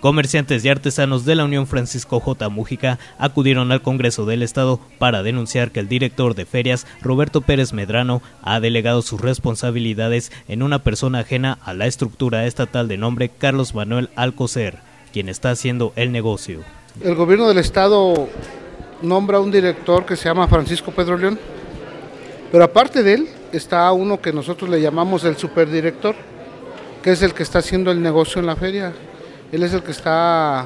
Comerciantes y artesanos de la Unión Francisco J. Múgica acudieron al Congreso del Estado para denunciar que el director de ferias, Roberto Pérez Medrano, ha delegado sus responsabilidades en una persona ajena a la estructura estatal de nombre Carlos Manuel Alcocer, quien está haciendo el negocio. El gobierno del Estado nombra un director que se llama Francisco Pedro León, pero aparte de él está uno que nosotros le llamamos el superdirector, que es el que está haciendo el negocio en la feria. Él es el que está,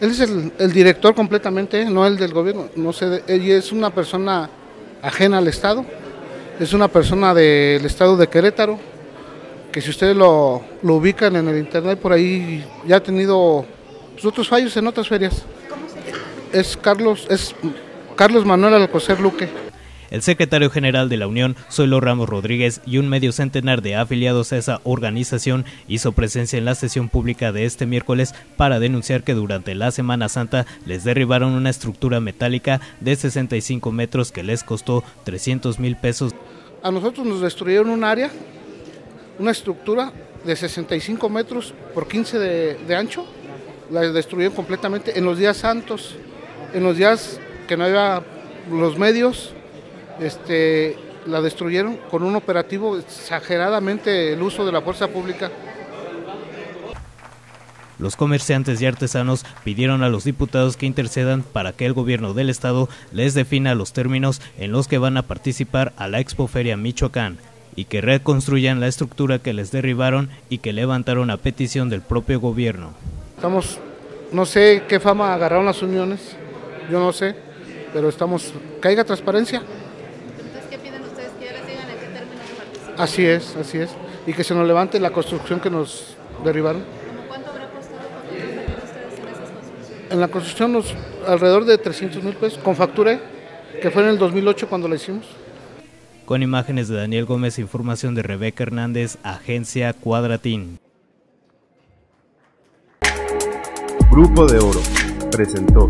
él es el director completamente, no el del gobierno, no sé, él es una persona ajena al Estado, es una persona del Estado de Querétaro, que si ustedes lo ubican en el internet por ahí, ya ha tenido otros fallos en otras ferias. ¿Cómo se llama? Es Carlos Manuel Alcocer Luque. El secretario general de la Unión, Suelo Ramos Rodríguez, y un medio centenar de afiliados a esa organización hizo presencia en la sesión pública de este miércoles para denunciar que durante la Semana Santa les derribaron una estructura metálica de 65 metros que les costó 300,000 pesos. A nosotros nos destruyeron un área, una estructura de 65 metros por 15 de ancho, la destruyeron completamente en los días santos, en los días que no había los medios. La destruyeron con un operativo, exageradamente el uso de la fuerza pública. Los comerciantes y artesanos pidieron a los diputados que intercedan para que el gobierno del Estado les defina los términos en los que van a participar a la Expoferia Michoacán y que reconstruyan la estructura que les derribaron y que levantaron a petición del propio gobierno. Estamos, no sé qué fama agarraron las uniones, yo no sé, pero estamos, que haya transparencia. Así es, y que se nos levante la construcción que nos derribaron. ¿Cuánto habrá costado ustedes en esas construcciones? En la construcción alrededor de 300,000 pesos, con factura, que fue en el 2008 cuando la hicimos. Con imágenes de Daniel Gómez, información de Rebeca Hernández, Agencia Cuadratín. Grupo de Oro presentó.